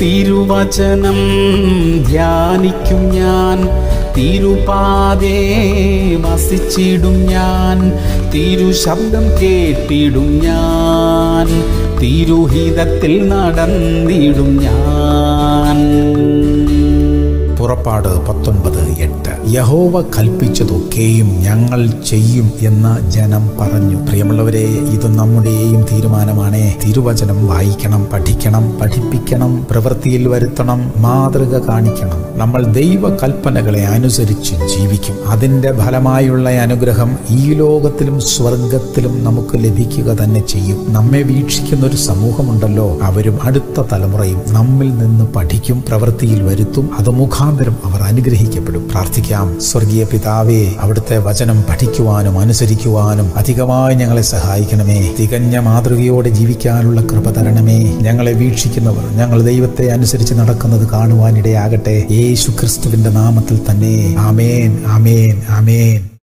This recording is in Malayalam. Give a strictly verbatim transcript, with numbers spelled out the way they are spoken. തിരുവചനം ധ്യാനിക്കും ഞാൻ, തിരുപാതേ വസിച്ചിടും ഞാൻ, തിരുശബ്ദം കേട്ടിടും ഞാൻ, തിരുഹിതത്തിൽ നടന്നിടും ഞാൻ. പുറപ്പാട് പത്തൊൻപത് എട്ട്. യഹോവ കൽപ്പിച്ചതൊക്കെയും ഞങ്ങൾ ചെയ്യും എന്ന് ജനം പറഞ്ഞു. പ്രിയമുള്ളവരെ, ഇത് നമ്മുടെയും തീരുമാനമാണ്. തിരുവചനം വായിക്കണം, പഠിക്കണം, പഠിപ്പിക്കണം, പ്രവൃത്തിയിൽ വരുത്തണം, മാതൃക കാണിക്കണം. നമ്മൾ ദൈവ കൽപ്പനകളെ അനുസരിച്ച് ജീവിക്കും. അതിൻ്റെ ഫലമായുള്ള അനുഗ്രഹം ഈ ലോകത്തിലും സ്വർഗത്തിലും നമുക്ക് ലഭിക്കുക തന്നെ ചെയ്യും. നമ്മെ വീക്ഷിക്കുന്ന ഒരു സമൂഹമുണ്ടല്ലോ, അവരും അടുത്ത തലമുറയും നമ്മിൽ നിന്ന് പഠിക്കും, പ്രവൃത്തിയിൽ വരുത്തും, അത് മുഖാന്തരം അവർ അനുഗ്രഹിക്കപ്പെടും. പ്രാർത്ഥിക്കാം. സ്വർഗീയ പിതാവേ, അവിടുത്തെ വചനം പഠിക്കുവാനും അനുസരിക്കുവാനും അധികമായി ഞങ്ങളെ സഹായിക്കണമേ. തികഞ്ഞ മാതൃകയോടെ ജീവിക്കാനുള്ള കൃപ തരണമേ. ഞങ്ങളെ വീക്ഷിക്കുന്നവർ ഞങ്ങൾ ദൈവത്തെ അനുസരിച്ച് നടക്കുന്നത് കാണുവാനിടയാകട്ടെ. യേശു ക്രിസ്തുവിന്റെ നാമത്തിൽ തന്നെ. ആമേൻ, ആമേൻ, ആമേൻ.